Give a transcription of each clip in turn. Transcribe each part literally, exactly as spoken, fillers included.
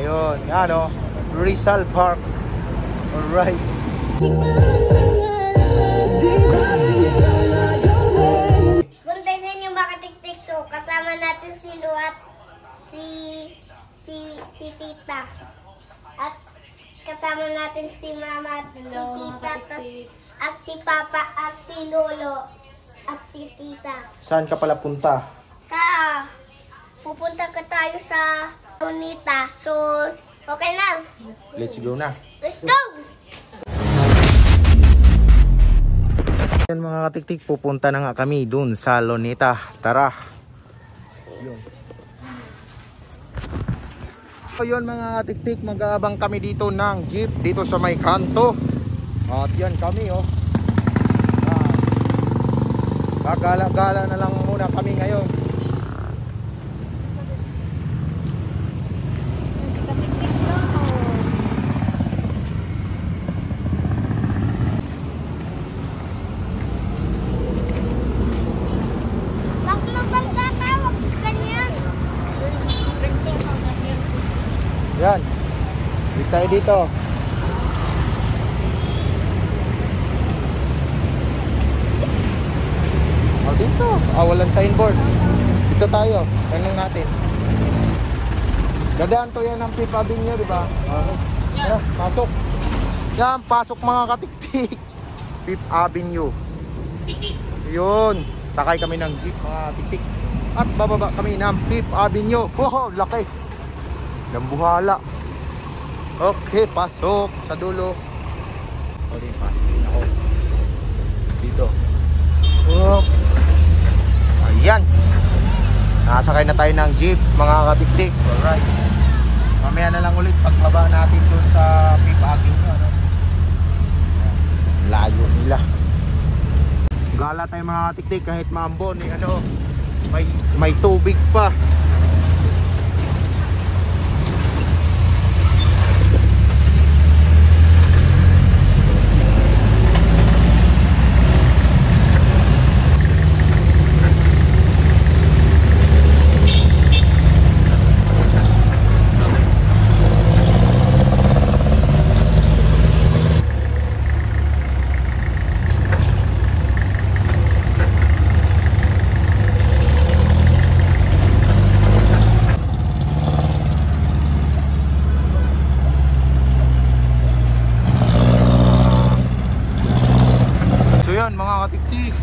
Ayun, ano, Rizal Park. Alright. Guntay sa inyo mga katiktik. So, kasama natin si Lu at si, si, si Tita. At kasama natin si Mama at si Tita. Tas, at si Papa at si Lolo at si Tita. Saan ka pala punta? Sa, pupunta ka tayo sa Luneta. So, okay na. Let's go na. Let's go! Yan mga katiktik, pupunta na nga kami dun sa Luneta. Tara! So yun mga katiktik, mag-aabang kami dito ng jeep dito sa may kanto. At yan kami oh. Gagala-gala na lang muna kami ngayon. Yan. Dito tayo dito. Oh, dito. Ah, walang signboard. Dito tayo. Tanong natin. Dadaan to yan ng fifth Avenue, di ba? Oo. Yeah, pasok. Yan, pasok mga katiktik. fifth Avenue. Yun. Sakay kami ng jeep mga katiktik. At bababa kami ng fifth Avenue. Wow, laki. Dambuhala. Okay, pasok sa dulo. O din pa, ako. Dito. Oh. Ayan. Nakasakay na tayo ng jeep, mga katiktik. Alright. Mamaya na lang ulit pagbaba natin doon sa fifth Avenue, ano. Layo nila. Gala tayo mga katiktik kahit maambon, eh, ano. May may tubig pa.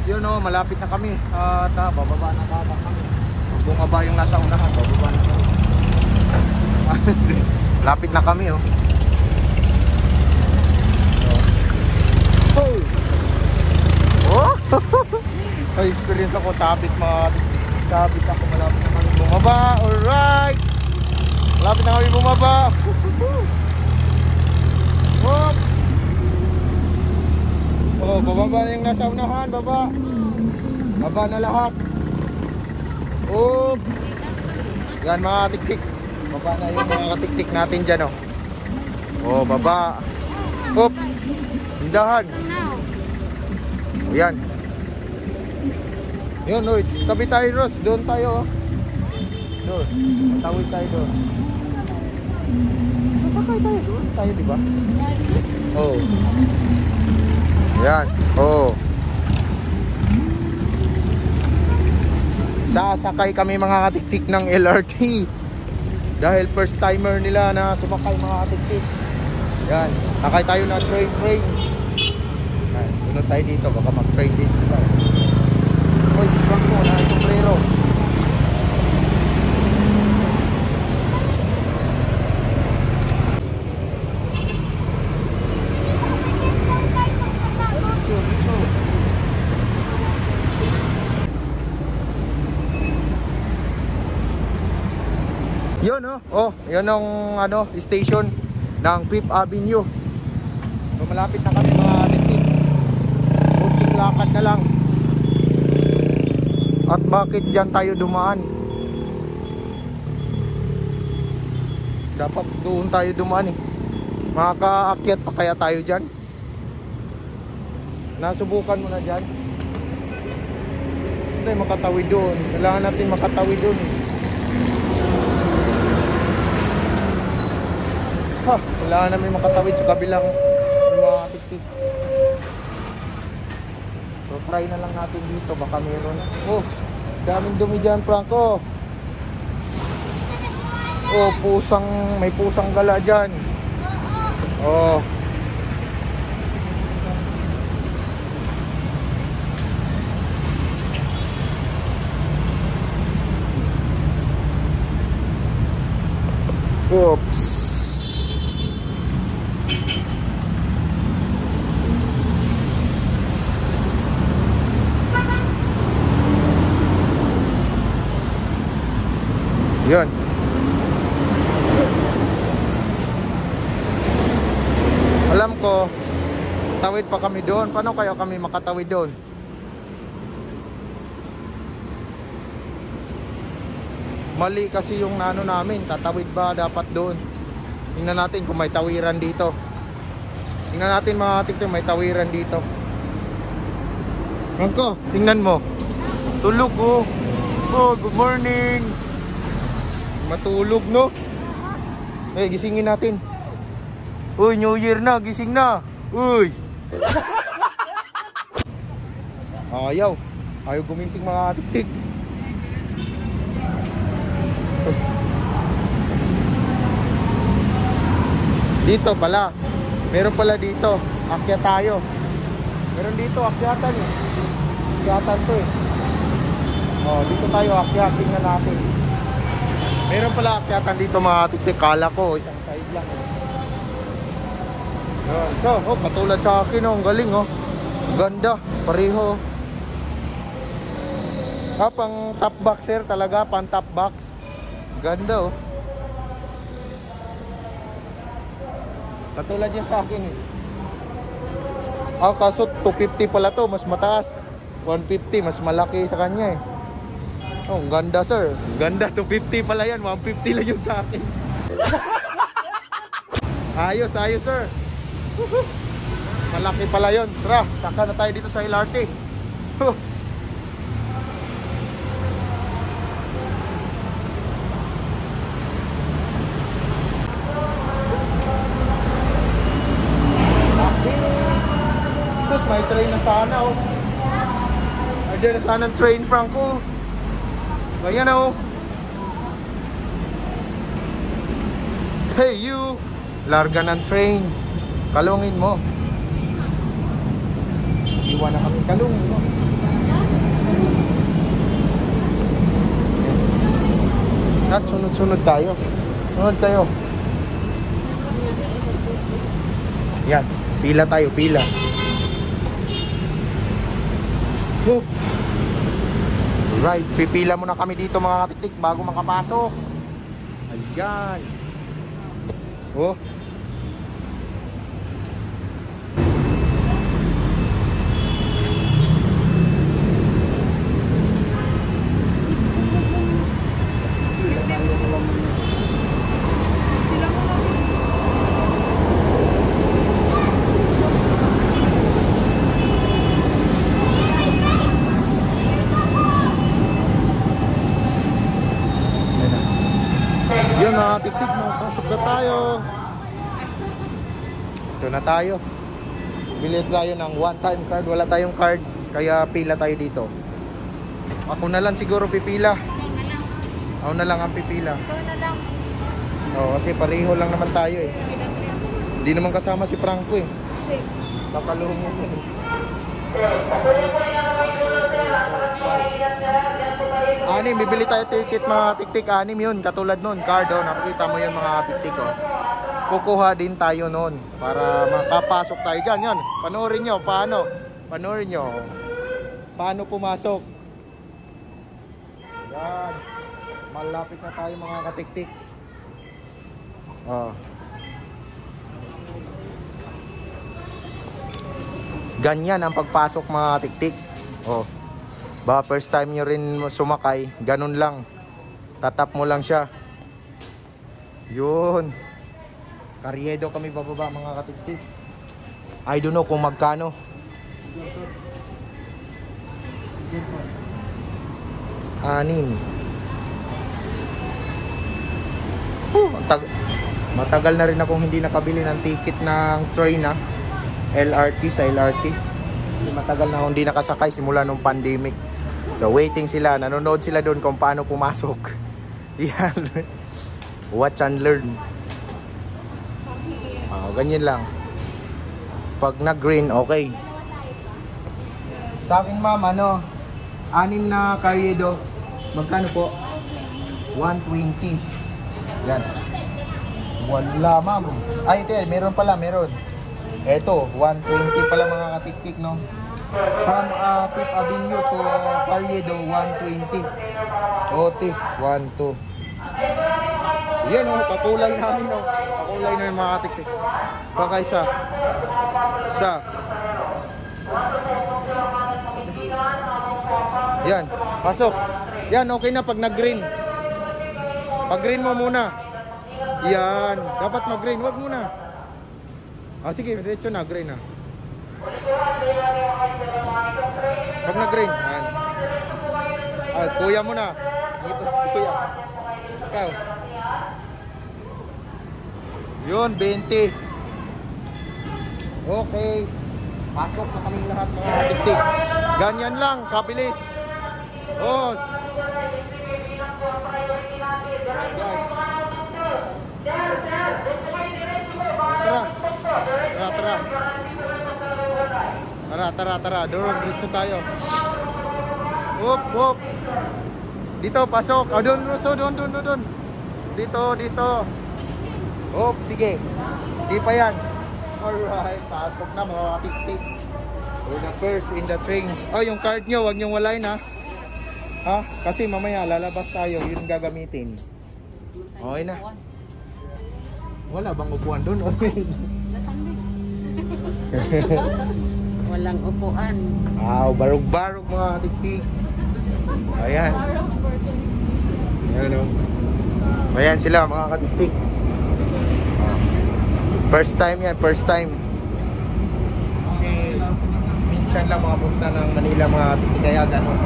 Yun o, malapit na kami at uh, bababa na baba kami. Bumaba yung nasa unahan, bababa na kami. Malapit na kami o. Oh. Oh. Oh. May experience ako, sabit ma sabit ako, malapit na kami bumaba. Alright, malapit na kami bumaba. Oh. Oh, bababa na yung nasa unahan, baba. Baba na lahat. Oh. Yan mga katiktik. Baba na yung mga katiktik natin dyan, oh. Oh, baba. Oop. Hindahan. Oh, yan. Yun, Lloyd. Tabi tayo, Ross. Doon tayo, oh. Doon. Matawid tayo doon. Masakay tayo doon. Tayo, diba? Oh. Yan, oo. Sasakay kami mga katiktik ng L R T. Dahil first timer nila na sumakay mga katiktik. Yan, sakay tayo na train train. Yan, sunod tayo dito, baka mag-train dito tayo. Uy, bang mo, na yung sombrero. Yun oh, oh, yun ang ano, station ng fifth Avenue. So, malapit na kami mga katiktik. Kunting lakad na lang. At bakit dyan tayo dumaan? Dapat doon tayo dumaan eh. Makakaakyat pa kaya tayo dyan? Nasubukan mo na dyan? Hindi, makatawid doon. Kailangan natin makatawid doon eh. Ha, wala na may makatawid sa kabilang mga tiktik. So try na lang natin dito, baka meron. Oh, daming dumi dyan, Franco. Oh, pusang, may pusang gala dyan. Oh. Oops. Yun. Alam ko tawid pa kami doon. Paano kaya kami makatawid doon? Mali kasi yung ano namin. Tatawid ba dapat doon? Tingnan natin kung may tawiran dito. Tingnan natin mga tiktik, may tawiran dito. Angko, tingnan mo. Tulog ko. Oh, good morning. Matulog, no? Eh, gisingin natin. Uy, New Year na, gising na. Uy. Ayaw. Ayaw gumising mga tiktik. Dito pala. Meron pala dito. Akyat tayo. Meron dito, akyatan eh. Akyatan to eh. Oh, dito tayo, akyat. Tingnan natin. Meron pala akyatan dito mga tiktik, kala ko isang side lang. Yun. So, oh, katulad sa akin, oh, ang galing, oh. Ganda, pareho. Ah, pang top boxer talaga, pang top box. Ganda, oh. Katulad yan sa akin, eh. Ah, kaso two fifty pala to, mas mataas. one fifty, mas malaki sa kanya, eh. Oh, ganda sir. Ganda, two fifty pala yan. one fifty lang yun sa akin. Ayos, ayos sir. Malaki pala yun. Tara, saka na tayo dito sa L R T. Sus, may train na sana oh. Ayun na sana ang train, Franco. Ayan o. Hey you! Larga ng train. Kalungin mo. Iwan na kami. Kalungin mo. At sunod-sunod tayo. Sunod tayo. Yan. Pila tayo. Pila. Go. Right, pipila muna kami dito mga tiktik bago makapasok. Ayan. Oh. Tiktik na, pasok na tayo. Ito na tayo. Bili tayo ng one time card. Wala tayong card, kaya pila tayo dito. Ako na lang siguro pipila. Ako na lang ang pipila. Oo, kasi pareho lang naman tayo eh. Hindi naman kasama si Franco eh. Baka lumo eh. Anim, bibili tayo ticket mga tiktik. Anim yun, katulad nun, card oh. Nakikita mo yun mga tiktik oh. Kukuha din tayo nun para makapasok tayo dyan. Yan, panoorin nyo, paano? Panoorin nyo paano pumasok. Yan, malapit na tayo mga katiktik oh. Ganyan ang pagpasok mga tiktik oh. Ba first time nyo rin sumakay, ganun lang. Tatap mo lang siya. Yun. Carriedo kami bababa mga katiktik. I don't know kung magkano. Anim. Oh, Matagal na rin akong hindi nakabili ng ticket ng train na L R T, sa L R T. Matagal na akong hindi nakasakay simula nung pandemic. So waiting sila, nanonood sila doon kung paano pumasok. Yan. Watch and learn. Oh, ganyan lang. Pag na green, okay. Sa akin ma'am, ano, anim na Carriedo. Magkano po? one twenty. Yan. Wala ma'am. Ay, ito eh, meron pala, meron. Eto, one twenty pala mga katiktik, no? From uh, fifth Avenue to Carriedo, one twenty. Oti, one two. Yan, oh, kakulay namin, no? Kakulay na yung mga katiktik. Baka isa. Isa. Yan, pasok. Yan, okay na pag nag-green. Pag-green mo muna. Yan, dapat mag-green. Huwag muna. Ah, sige, diretso na, green na. Pag nag-green, yan. Ah, kuya mo na. Dito, kuya. Ikaw. Yun, twenty. Okay. Pasok na kaming lahat mga katiktik. Ganyan lang, kabilis. Oh. Tara, tara. Tara, tara, tara. Doon, dito tayo. Up, up. Dito, pasok. Oh, doon, doon, doon, doon. Dito, dito. Up, sige. Di pa yan. Alright, pasok na mga katiktik. We're the first in the train. Oh, yung card nyo, huwag nyong walain ha. Ha? Kasi mamaya lalabas tayo, yun gagamitin. Okay na. Wala bang upuan doon? Walang upuan. Wow, barog-barog mga katiktik. Ayan. Ayan o. Ayan sila mga katiktik. First time yan, first time. Kasi minsan lang makapunta ng Manila mga katiktik, kaya ganun.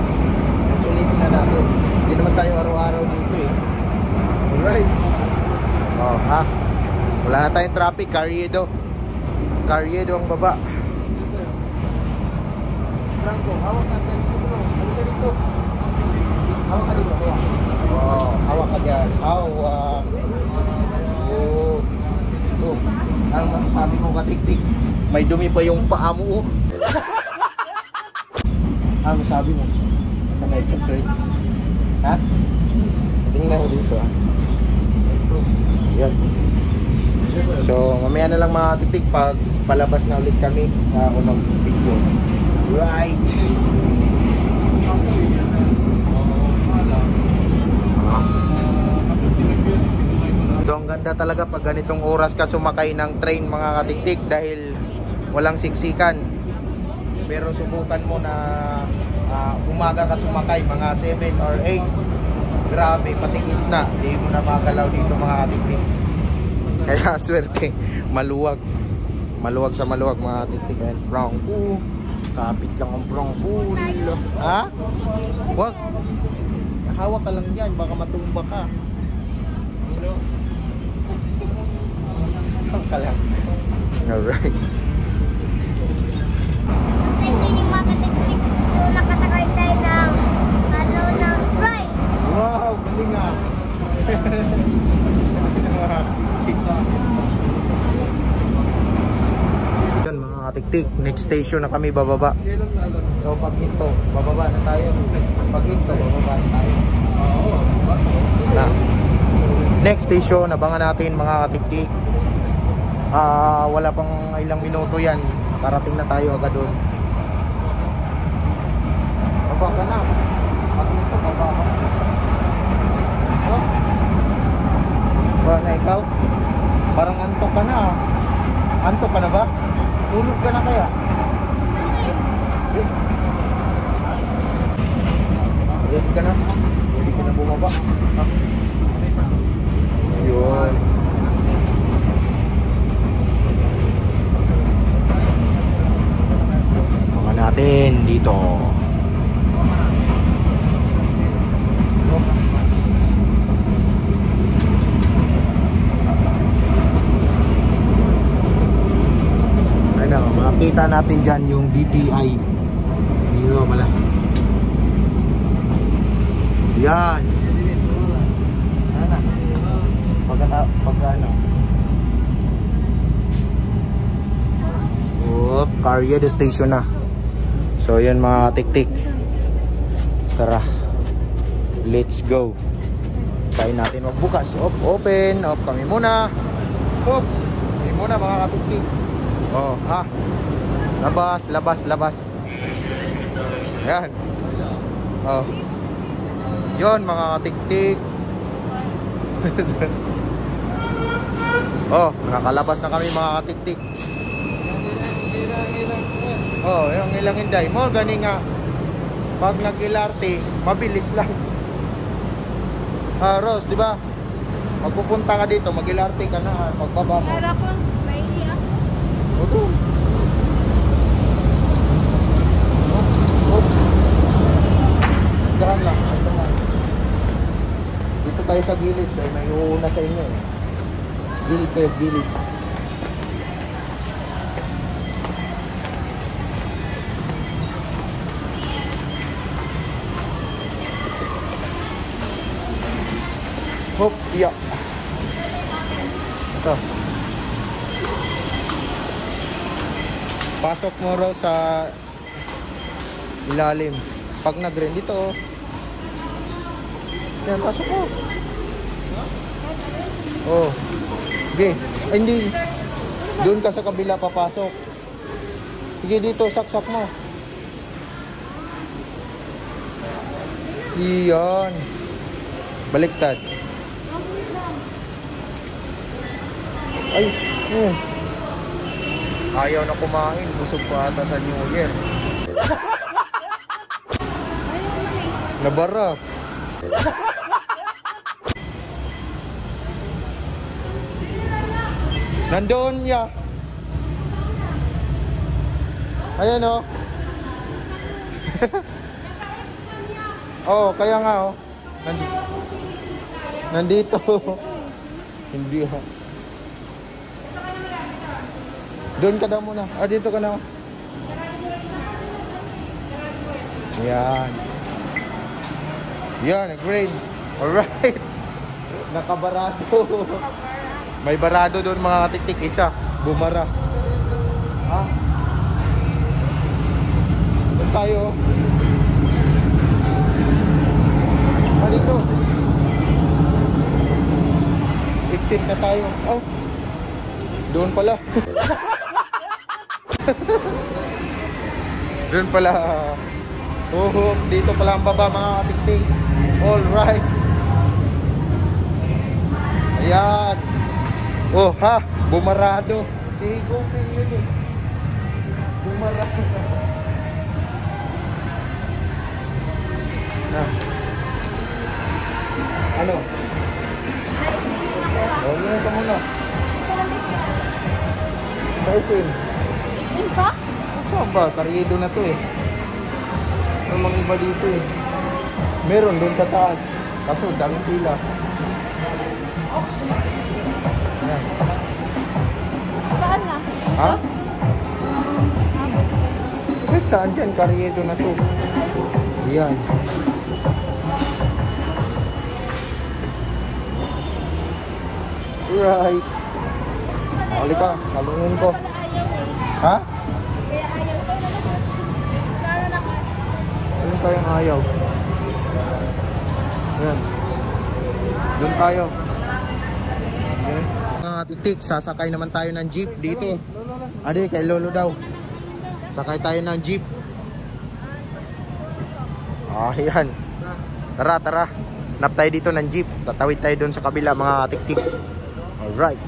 Sulitin na natin. Hindi naman tayo araw-araw dito eh. Alright. Oh, ha? Wala na tayong traffic. Carriedo. Carriedo ang baba. Franco, hawak ka dito bro. Hawak ka dito. Hawak ka dito. Oh, hawak ka dyan. Hawak. Oh. Oh. Ang sabi mo katiktik, may dumi pa yung paa mo. Ang sabi mo, masanay ka sir. Ha? Tingnan mo dito ha. Yan. So mamaya na lang mga titik pag palabas na ulit kami sa unang video. Right. So ang ganda talaga pag ganitong oras ka sumakay ng train mga katiktik dahil walang siksikan. Pero subukan mo na uh, umaga ka sumakay mga seven or eight. Grabe, pati gitna, hindi mo na magalaw dito mga katiktik. Kaya swerte, maluwag. Maluwag sa maluwag mga katiktik. Prangku, kapit lang ang prangku. Ha? Wag. Hawak ka lang dyan, baka matumba ka. Hawak ka lang. Alright. Wow, galing ah. Yan mga katiktik, next station na kami bababa. So pag ito, bababa na tayo. Pag ito, bababa na tayo. Na. Next station, abangan natin mga katiktik. Ah, uh, wala pang ilang minuto yan. Parating na tayo agad doon. Baba ka na. Pag ito, baba ka na. Ba na ikaw? Parang antok ka na. Antok ka na ba? Tulog ka na kaya? Ready ka na? Ready ka na bumaba? Yun. Mga natin dito. Oops. makikita natin dyan yung B P I. Hindi nyo pala. Yan. Pagka, pagka ano. Oop, Carriedo station na. So yan mga tiktik. Tara. Let's go. Tayo natin magbukas. Oop, open. Oop, kami muna. Oop, kami muna mga katiktik. Oh, ha. Labas, labas, labas. Yan. Oh. Yon mga katiktik. Oh, nakalabas na kami mga katiktik. Oh, yung ilang hinday mo, gani nga. Pag nag-L R T, mabilis lang. Ah, Rose, di ba? Magpupunta ka dito, mag-L R T ka na. Pagbaba mo. Para ko, may iya. O doon. Dahan lang. Dito tayo sa gilid. May uuna sa inyo eh. Gilid kayo, gilid. Hop, iya. Ito. Pasok mo raw sa ilalim. Pag nag-green dito. Yan, pasok mo. Oh. Okay. Ay, hindi. Doon ka sa kabila papasok. Sige dito, saksak mo. Iyon. Baliktad. Ay, eh. Ayaw na kumain, busog pa ata sa New Year. Nabarap. Nandoon niya. Ayan o. Oh, kaya nga o. Oh. Nandito. Nandito. Hindi ha. Doon ka daw muna. Ah, dito ka na. Ayan. Ayan, green. Alright. Nakabarado. May barado doon mga katiktik. Isa. Bumara. Ha? Doon tayo. Halito. Exit na tayo. Oh. Doon pala. Doon pala. Oh, dito pala ang baba mga katiktik. Alright. Ayan. Oh ha, bumarado. Tigo na yun eh. Bumarado. Ah. Ano? Oh, yun ka muna. Baisin. Baisin pa? Saan ba? Carriedo na to eh. Ang mga iba dito eh. Meron doon sa taas. Kaso daming pila. Ayan. Saan na? Ha? Wait, saan dyan? Carriedo na to. Ayan. Right. Hali ka, kalungin ko. Ha? Kaya ayaw ko. Doon tayong ayaw. Ayan. Doon tayo. Okay. Mga titik, sasakay naman tayo ng jeep dito. Adi, kay Lolo daw. Sakay tayo ng jeep. Ayan. Tara, tara. Nap tayo dito ng jeep. Tatawid tayo doon sa kabila mga tiktik. Alright.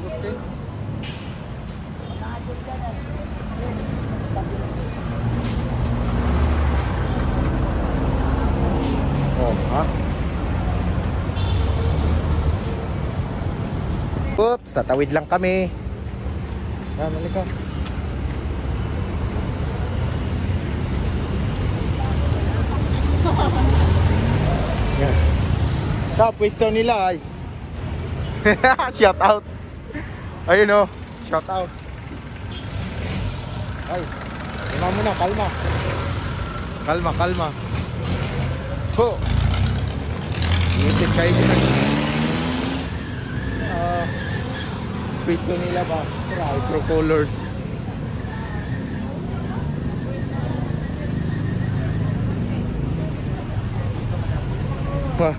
Oh, ha? Oops, tatawid lang kami. Ah, malik ka. Yeah. Top pwesto nila ay. Shout out. Ayun oh, shout out. Ay. Kalma muna, kalma. Kalma, kalma. Ho! Ngipit kayo dito. Uh, pisto nila ba? Microcolors. Pa.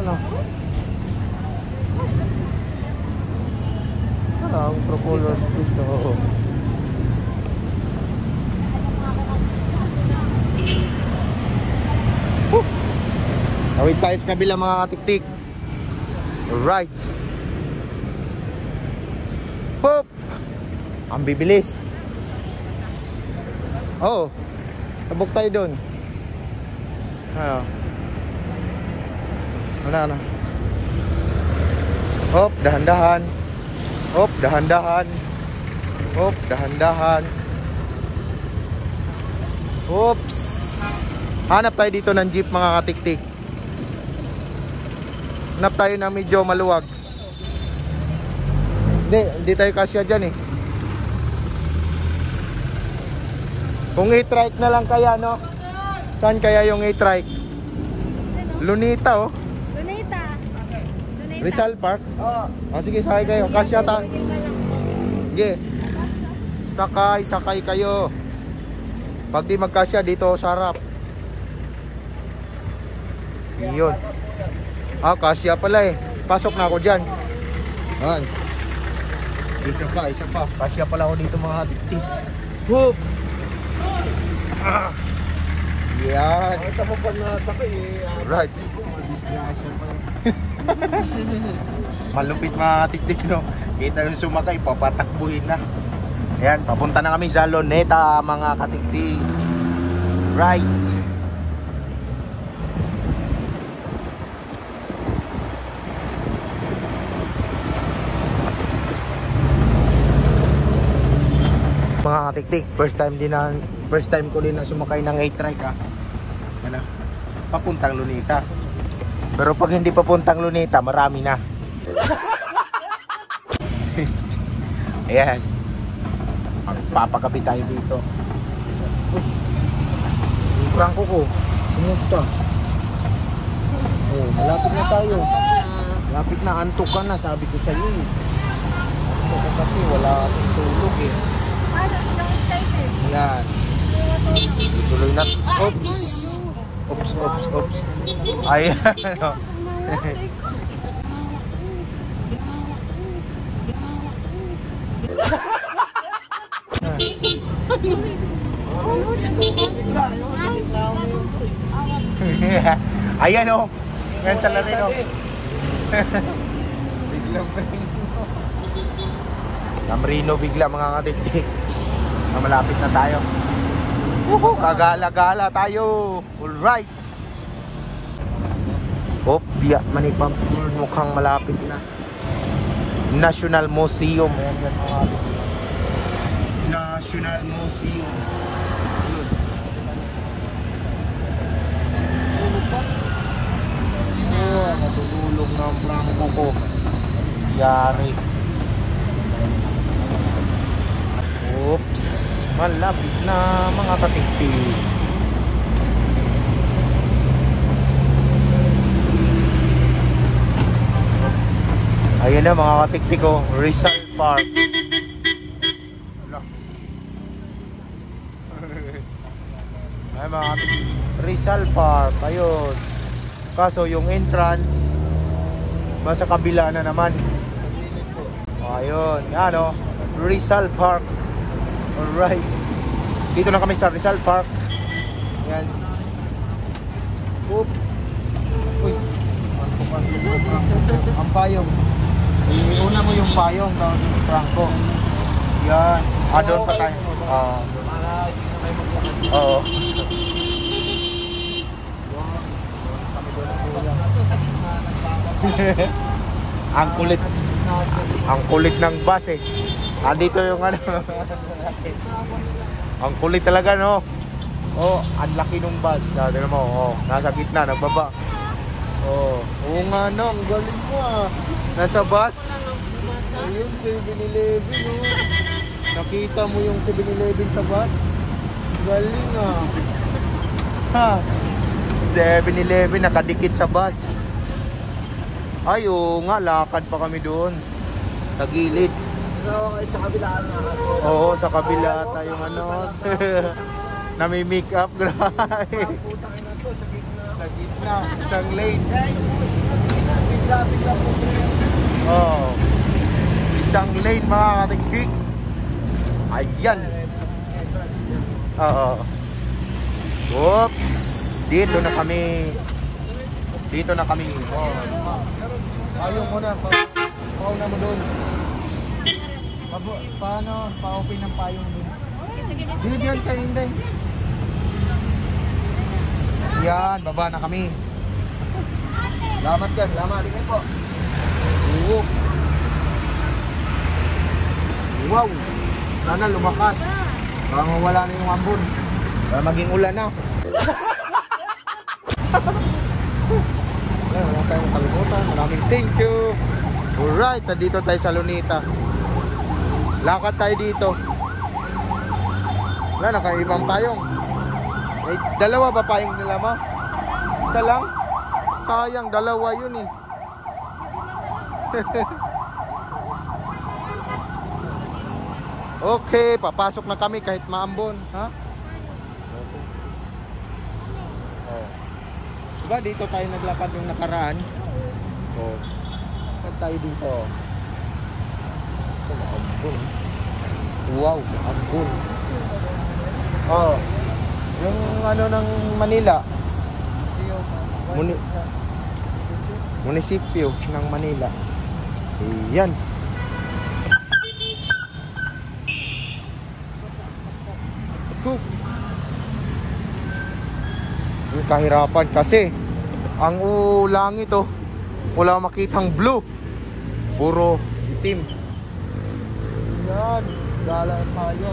Ano? Ano ang procolor pisto? Oo. Awit tayo sa kabila mga katiktik. Right. Pop! Ang bibilis. Oo. Tabok tayo doon. Ano? Wala na. Hop, dahan-dahan. Hop, dahan-dahan. Hop, dahan-dahan. Oops. Hanap tayo dito ng jeep mga katiktik. Hanap tayo na medyo maluwag. Hindi, hindi tayo kasya dyan eh. Kung i-trike na lang kaya, no? Saan kaya yung i-trike? Luneta oh. Luneta. Luneta. Rizal Park? Oo. Oh, sige, sakay kayo. Kasya ta. Sige. Sakay, sakay kayo. Pag di magkasya, dito sarap. Iyon. Ah, kasya pala eh. Pasok na ako dyan. Ayan. Isa pa, isa pa. Kasya pala ako dito mga hatik. Whoop! Ah! Yan. Ito mo pag nasakay eh. Right. Malupit mga katiktik no. Kita yung sumakay, papatakbuhin na. Ayan, papunta na kami sa Luneta mga katiktik. Right. Mga katiktik, first time din na first time ko din na sumakay ng eight trike ah. Ano? Papuntang Luneta. Pero pag hindi papuntang Luneta, marami na. Ayan. Magpapakapit tayo dito. Uy. Yung prangko ko. Kumusta? Oh, malapit na tayo. Malapit na, antok ka na, sabi ko sa iyo. Antok ka kasi wala kasi tulog eh. Ayan. Tuloy na. Oops. Oops, oops, oops. Ayan. Ayan o. Ayan sa lari o. Biglang Lamrino. Lamrino bigla mga katiktik. Malapit na tayo. Woohoo! Agala-gala tayo! Alright! Hop! Yeah, manipang mukhang malapit na. National Museum. Ayan yan mga National Museum. Good. Oh, natulog na ang prangko ko. Yari. Oops, malapit na mga katiktik. Ayan na mga katiktik ko, Rizal Park. Ay mga katiktik, Rizal Park, ayun. Kaso yung entrance, basta kabila na naman. Ayun, ano, Rizal Park. Alright. Dito na kami sa Rizal Park. Ayan. Oop. Uy. Ang payong. Iuna mo yung payong. Tawag yung prangko. Ayan. Ah, doon pa tayo. Ah. Oo. Ang kulit. Ang kulit ng bus eh. Andito yung ano. Ang kulit talaga no. Oh, ang laki ng bus. Ah, tingnan mo. Oh, nasa gitna nagbaba. Oh, oo nga no, ang galing mo ah. Nasa bus. Ayun, seven eleven no. Nakita mo yung seven eleven sa bus? Galing ah. Ha. seven eleven nakadikit sa bus. Ay oo nga, lakad pa kami doon. Sa gilid. No, sa kabila na. Oo, sa kabila oh, tayong ano. Nami-make up, grabe. Putangin na to, sa gitna. Sa gitna, isang lane. Bigla-bigla po. Oo. Isang lane mga katikik. Ayan. Oo. Oops. Dito na kami. Dito na kami. Oo. Ayaw mo na. Pao na mo doon. Paano? Pa-open ng payong doon. Dito dyan kayo hindi. Ayan. Baba na kami. Salamat guys. Salamat. Tingin po. Oo. Wow! Sana lumakas. Baka mawala na yung ambon. Baka maging ulan na. Ay, wala tayong kalimutan. Maraming thank you. Alright, nandito tayo sa Luneta. Lakad tayo dito. Wala, nakaibang tayong. May dalawa ba payong nila ma? Isa lang? Sayang, dalawa yun eh. Okay, papasok na kami kahit maambon, ha? Oh. Diba dito tayo naglakad yung nakaraan? Oh. Saan tayo dito? Wow, maambon. Oh. Yung ano ng Manila? Muni Munisipyo ng Manila. Ayan. Yung kahirapan kasi ang ulangit oh, wala makitang blue, puro itim. Yan, dalaan tayo.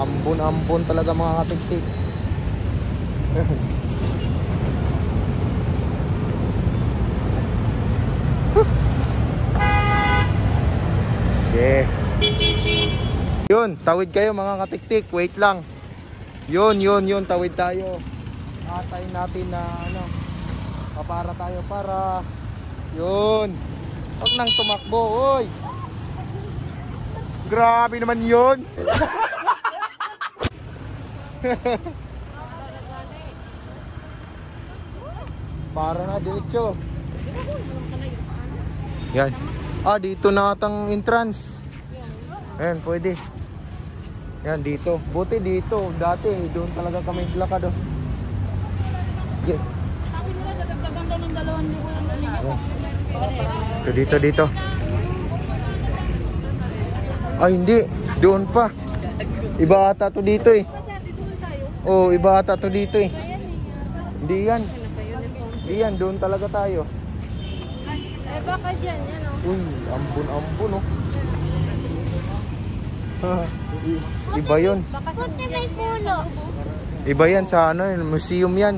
Ambon-ambon talaga mga katiktik. Okay. Yun, tawid kayo mga katiktik, wait lang. Yun, yun, yun, tawid tayo. Atayin natin na ano, papara tayo para. Yun. Huwag nang tumakbo, oy. Grabe naman yun. Para na, diretso. Yan. Ah, dito na atang entrance. Ayan, pwede. Yan dito. Buti dito. Dati doon talaga kami lakad oh. Yeah. Sabi nila dadagdagan daw ng dalawang libo lang dito. Dito dito. Ay hindi, doon pa. Iba ata to dito eh. Oh, iba ata to dito eh. Hindi yan. Hindi yan, doon talaga tayo. Ay baka diyan yan oh. Uy, ambon-ambon oh. Iba yun. Iba yan sa ano, museum yan.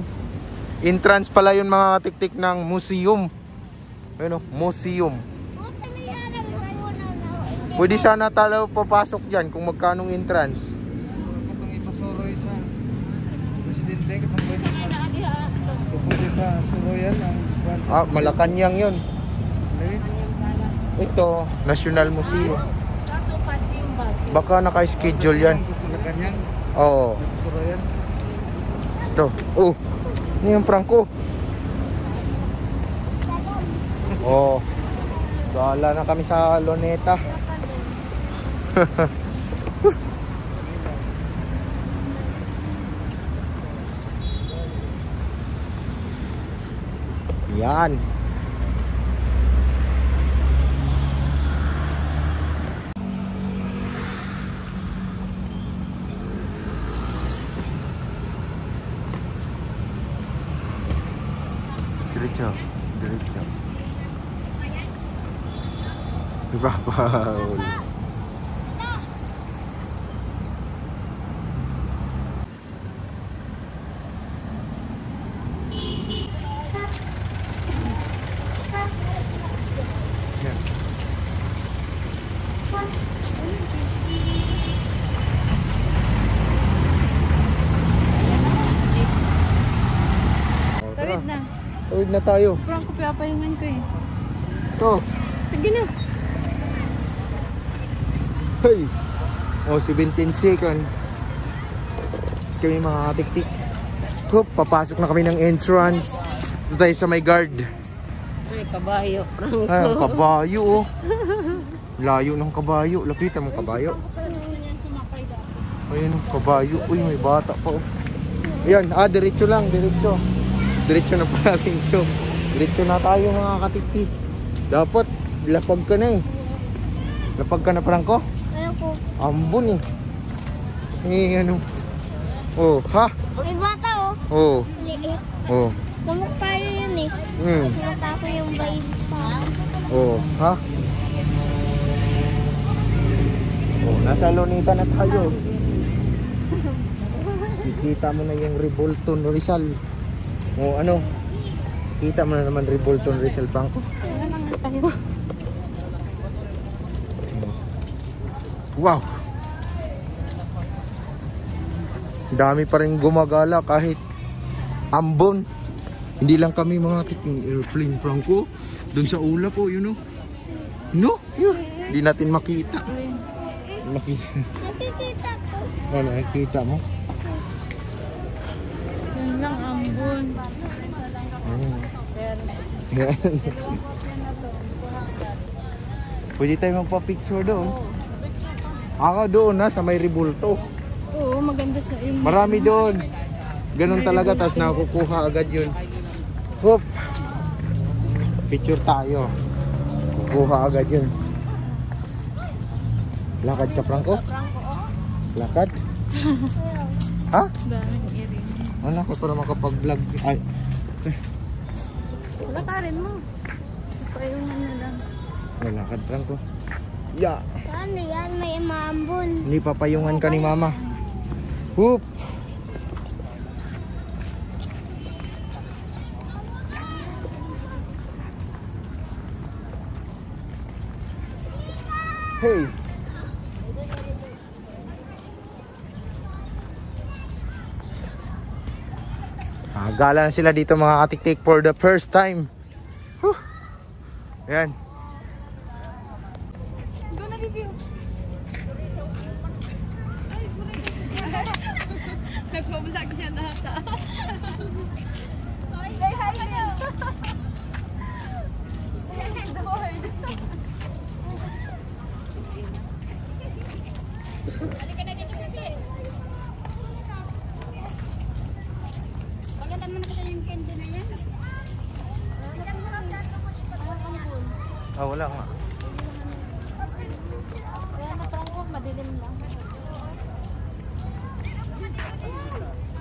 Entrance pala yun mga katiktik ng museum. Ano, museum. Pwede sana talaw papasok dyan kung magkanong entrance. Ah, Malacanang yun. Ito, National Museum. Baka naka-schedule yan. Oo. Ito. Oh. Ano yung prangko? Oo. Oh. Gala na kami sa Luneta. Yan. Diretso, diretso. Ibabawal. Yan. na tayo. Parang ko pinapahingan ko eh. Ito. Sige na. Hey. O, oh, seventeen seconds. Kami mga tiktik. Hup, papasok na kami ng entrance. Ito tayo sa may guard. Ay, kabayo. Franco. Ay, ang kabayo oh. Layo ng kabayo. Lapitan mo kabayo. Ayun, kabayo. Uy, may bata pa oh. Ayan, ah, diretso lang, diretso. Diretso na pala tingso. Diretso na tayo mga katikti. Dapat, lapag ka na eh. Lapag ka na parang ko? Ayaw ko. Ambon eh. Eh, ano? Oh, ha? May bata oh. Oh. Liit. Oh. Gamok tayo yun eh. Hmm. Nata ko yung baby pa. Oh, ha? Oh, nasa Luneta na tayo. Kita mo na yung Revolton Rizal. O ano? Kita mo na naman Revolton Rizal Park. Wow! Dami pa rin gumagala kahit ambon. Hindi lang kami mga kiting airplane Franco. Doon sa ulap po, yun o. No? Hindi natin makita. Nakikita ko. Ano, nakikita mo? Lang ambon. Mm. Pwede tayo magpa-picture doon. Ako doon na sa may Revolto. Oo, maganda sa iyo. Marami doon. Ganun talaga, tas nakukuha agad yun. Hop! Picture tayo. Kukuha agad yun. Lakad ka, Franco? Lakad? Ha? Daming irin. Wala ko para makapag-vlog. Ay. Wala ka rin mo. Payon na lang. Wala ka lang ko. Ya. Ano yan? May maambon. Hindi papayungan ka ni mama. Whoop. Hey. Ah, gala na sila dito mga katiktik for the first time. Whew. Ayan. Ah, wala nga. Wala na parang madilim lang.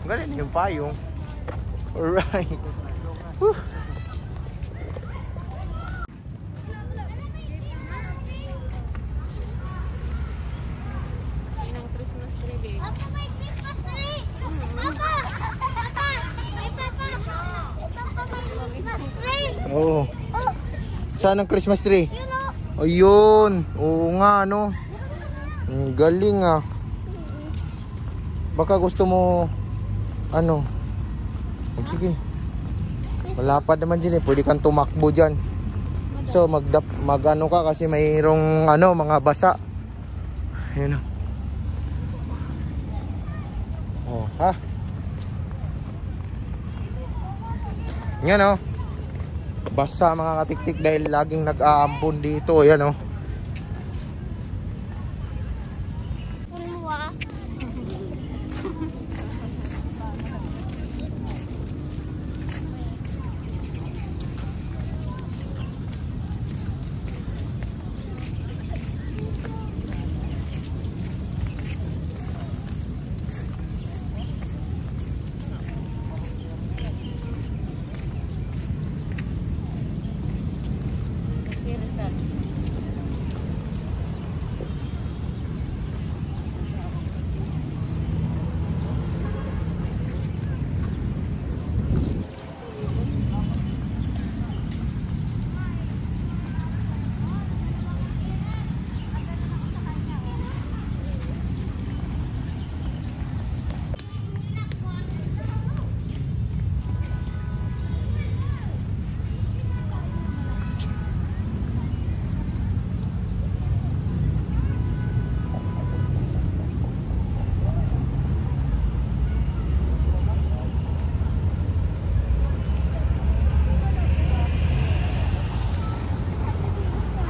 Galing yung payong. Alright. Woo. Saan ang Christmas tree? Ayun. Oo nga, ano. Galing ah. Baka gusto mo, ano. O, sige. Malapad naman dyan eh. Pwede kang tumakbo dyan. So, magdap, mag ano ka kasi mayroong, ano, mga basa. Ayan o. O, ha? Yan o. Basta mga katiktik dahil laging nag-aambon dito. Ayan o.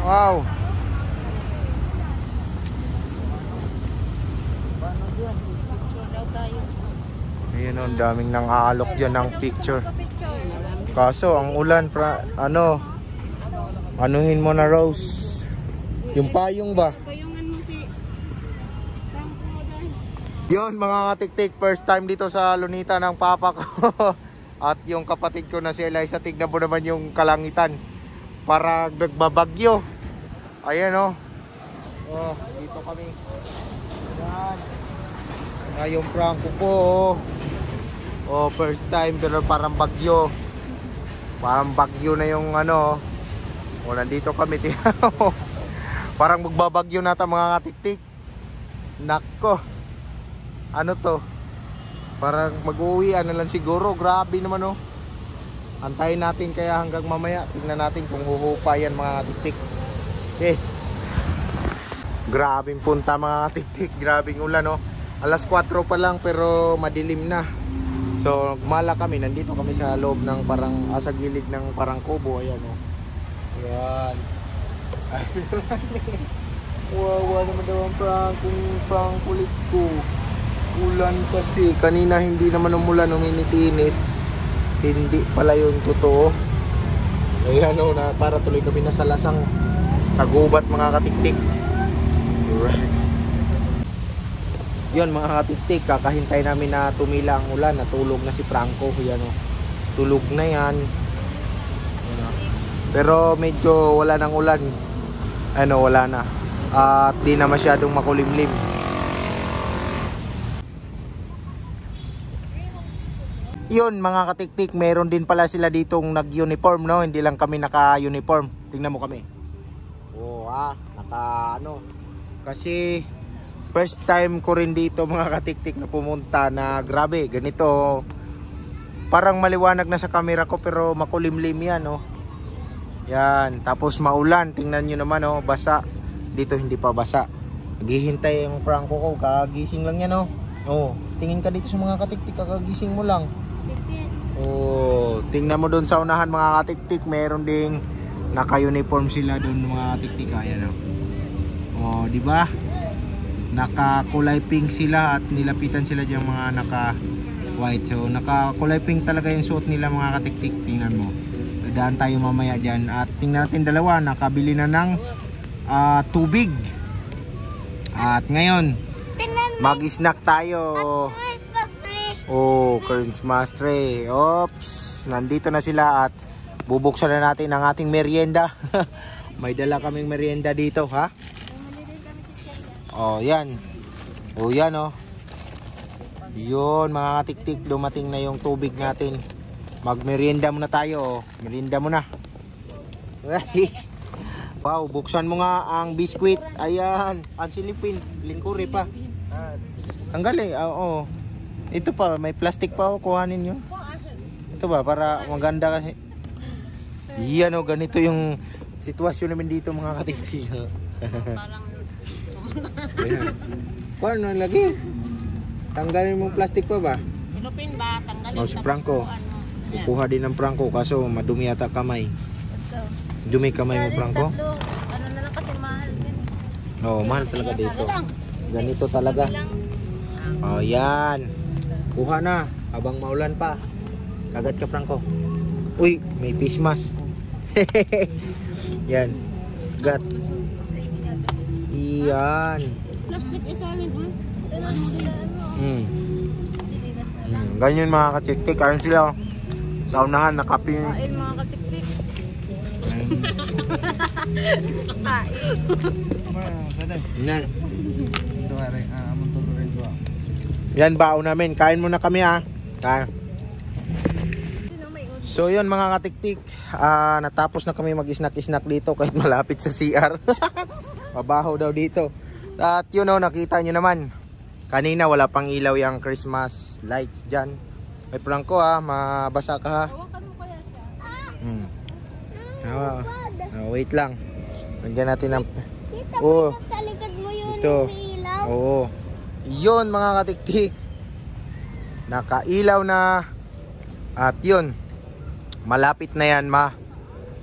Wow. Ayun o, daming nang aalok dyan ng picture. Kaso, ang ulan, pra, ano, anuhin mo na, Rose. Yung payong ba? Yun, mga katiktik, first time dito sa Luneta ng papa ko. At yung kapatid ko na si Eliza, tignan mo naman yung kalangitan. Parang nagbabagyo. Ayan o. Oh. Oh, dito kami. Ayan. Ngayong prangko ko. Oh, first time, pero parang bagyo. Parang bagyo na yung ano. O, nandito kami. Parang magbabagyo na ito, mga katiktik. Nako. Ano to? Parang mag-uwi, ano lang siguro. Grabe naman oh. Antayin natin kaya hanggang mamaya. Tignan natin kung huhupa yan, mga katiktik. Eh. Grabing punta, mga katiktik. Grabing ulan oh. alas kuwatro pa lang pero madilim na. So gumala kami. Nandito kami sa loob ng parang ah, sa gilid ng parang kubo. Ayan oh. Ayan. Wawa naman daw ang prank. Kung prank ulit ko. Ulan kasi, kanina hindi naman umulan, uminit-init. Hindi pala yun totoo. Ayan o, na, para tuloy kami nasa lasang sa gubat, mga katiktik. Alright. Yun, mga katiktik, kakahintay namin na tumila ang ulan. Natulog na si Franco. Ayan o, tulog na yan. Pero medyo wala ng ulan. Ano, wala na. At di na masyadong makulimlim. Yun, mga katiktik, meron din pala sila ditong nag-uniform, no? Hindi lang kami naka-uniform. Tingnan mo kami. Oo, ah, naka-ano. Kasi, first time ko rin dito, mga katiktik, na pumunta na grabe, ganito. Parang maliwanag na sa camera ko, pero makulimlim yan, no? Yan, tapos maulan. Tingnan nyo naman, no? Basa. Dito hindi pa basa. Naghihintay yung prangko ko. Kagising lang yan, no? Oo, tingin ka dito sa mga katiktik, kakagising mo lang. Oh, tingnan mo doon sa unahan, mga katiktik, meron ding naka-uniform sila doon, mga katiktik. Ayan o. Oh, di ba? Naka-kulay pink sila at nilapitan sila diyan mga naka-white. So, naka-kulay pink talaga yung suot nila, mga katiktik. Tingnan mo. Dadaan tayo mamaya diyan at tingnan natin dalawa, nakabili na ng uh, tubig. At ngayon, mag-snack tayo. Oh, Christmas tree. Oops, nandito na sila at bubuksan na natin ang ating merienda. May dala kaming merienda dito, ha? Oh, yan. Oh, yan, oh. Yun, mga katiktik, dumating na yung tubig natin. Mag-merienda muna tayo, oh. Merienda muna. Wow, buksan mo nga ang biskwit. Ayan, ang silipin. Lingkuri pa. Tanggal eh, oo. Ito pa, may plastic pa, oh, kuhanin nyo. Ito ba, para maganda kasi. Yan o, ganito yung sitwasyon namin dito, mga katiktik. Parang kuha na lagi. Tanggalin mong plastic pa ba? Sinupin ba? Tanggalin. O, si Franco. Kukuha din ng Franco, kaso madumi yata kamay. Dumi kamay mo, Franco? Ano na lang kasi mahal din. Oo, mahal talaga dito. Ganito talaga. O, yan. Kuha na, habang maulan pa. Kagat ka, Franco. Uy, may fish mask. Yan. Gat. Iyan. Plastic isalin, ha? Hmm. Hmm. Ganyan, mga katiktik. Ayun sila, oh. Sa unahan, nakapin. Kain, mga katiktik. Kain. Yan, bao namin. Kain muna kami, ha. Kain. So, yun, mga katiktik. Uh, natapos na kami mag-snack-snack dito kahit malapit sa C R. Mabaho daw dito. At, you know, nakita nyo naman. Kanina, wala pang ilaw yung Christmas lights dyan. May prank ko, ha. Mabasa ka, ha. Hmm. Ah, oh, wait lang. Nandiyan natin ang... Oh, ito. Oo. Yun, mga katiktik, nakailaw na at yun, malapit na yan, ma,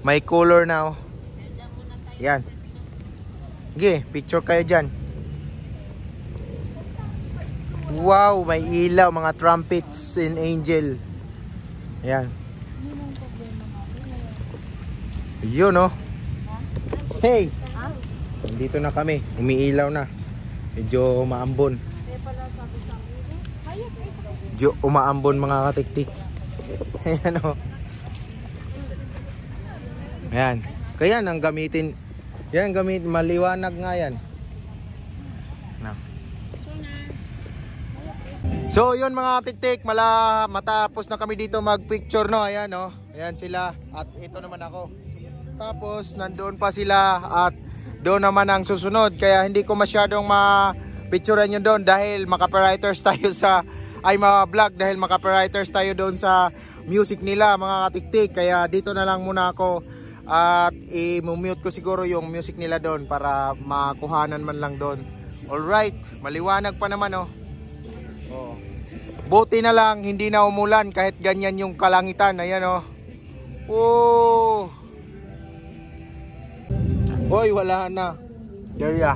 may color na, oh. Yan, Okay, picture kayo dyan. Wow, may ilaw, mga trumpets in angel. Ayan. Yun, no? Hey! Dito na kami, umiilaw na. Medyo umaambon. Medyo umaambon, mga katiktik. Ayan, no? Ayan. Kaya nang gamitin, yan gamit, maliwanag nga yan. So yun mga tiktik, mala matapos na kami dito magpicture, no. Ayan, no. Ayan sila at ito naman ako. Tapos nandoon pa sila at doon naman ang susunod, kaya hindi ko masyadong ma-picturean yun doon dahil makapwriters tayo sa ay ma-vlog dahil makapwriters tayo doon sa music nila, mga katiktik. Kaya dito na lang muna ako at i-mute ko siguro yung music nila doon para makuhanan man lang doon. All right, maliwanag pa naman, oh. Oh. Buti na lang hindi na umulan kahit ganyan yung kalangitan. Ayan, oh. Oh. Hoy, wala na. Derya.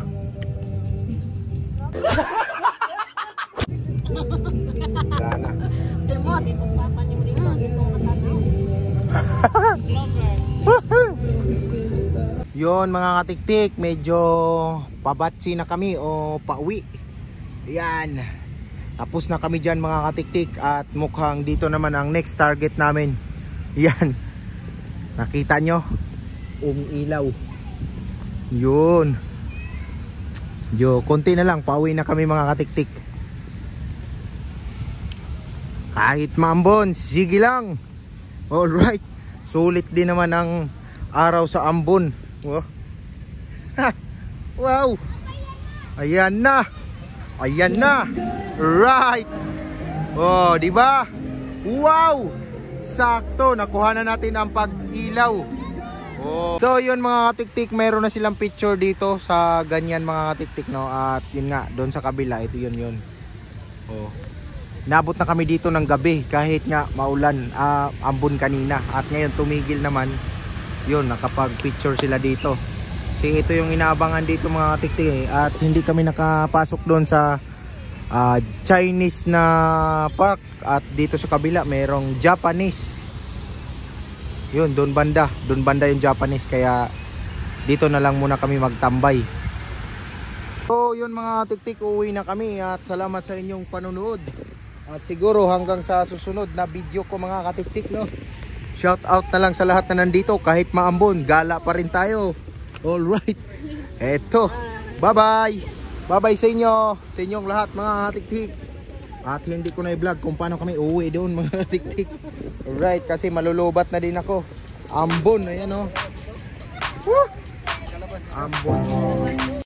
Wala na. Semot. Yon mga katiktik, medyo pabatsi na kami o pauwi. Ayan. Tapos na kami dyan mga katiktik at mukhang dito naman ang next target namin. Yan. Nakita nyo? Umilaw. Yun. Yo, konti na lang. Pauwi na kami mga katiktik. Kahit maambon, sige lang. Alright. Sulit din naman ang araw sa ambon. Wow. Wow. Ayan na. Ayan na. Right. Oh, di ba? Wow! Sakto, nakuha na natin ang pag-ilaw. Oh. So, 'yun mga katiktik, meron na silang picture dito sa ganyan mga katiktik, no. At 'yun nga, doon sa kabila, ito 'yun 'yun. Oh. Nabot na kami dito ng gabi kahit nga maulan, uh, ambon kanina. At ngayon tumigil naman. 'Yun, nakapag-picture sila dito. Kasi ito 'yung inaabangan dito mga katiktik eh. At hindi kami nakapasok doon sa Uh, Chinese na park at dito sa kabila merong Japanese. Yun, doon banda, doon banda yung Japanese, kaya dito na lang muna kami magtambay. So yun mga tiktik, uwi na kami at salamat sa inyong panunood. At siguro hanggang sa susunod na video ko mga katiktik, no. Shout out na lang sa lahat na nandito kahit maambon, gala pa rin tayo. All right. Eto. Bye-bye. Bye-bye sa inyo, sa inyong lahat mga katiktik. At hindi ko na i-vlog kung paano kami uuwi doon mga katiktik. Alright, kasi malulubat na din ako. Ambon, ayan o. Ambon.